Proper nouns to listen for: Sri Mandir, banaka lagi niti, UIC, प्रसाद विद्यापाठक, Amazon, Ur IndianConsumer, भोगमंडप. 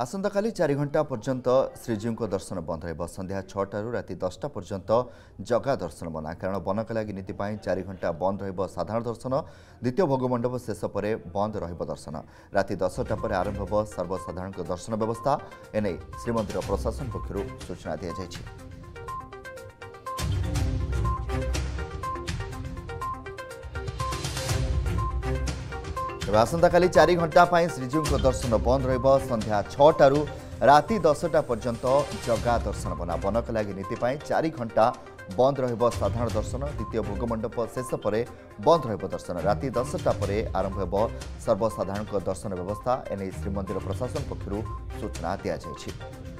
आसंताकाली 4 घंटा पर्यंत श्रीजीव को दर्शन बंद रहिबो। संध्या 6 राति 10टा पर्यंत जगा दर्शन बना कारण बनक लगी नीति 4 घंटा बंद रहिबो साधारण दर्शन। द्वितीय भोगमंडप शेष पर बंद रहिबो दर्शन। राति 10टा पर आरंभ होबो सर्वसाधारण को दर्शन व्यवस्था। एने श्रीमंदिर प्रशासन पक्षरु सूचना दिया जायछि। आसंताकाली 4 घंटा श्रीजीव को दर्शन बंद रहिबो। संध्या 6 राति 10टा पर्यंत जगा दर्शन बना बनक लगी नीति 4 घंटा बंद रहिबो साधारण दर्शन। द्वितीय भोगमंडप शेष पर बंद रहिबो दर्शन। राति 10टा पर आरंभ होबो सर्वसाधारण दर्शन व्यवस्था। एने श्रीमंदिर प्रशासन पक्षरु सूचना दिया जायछि।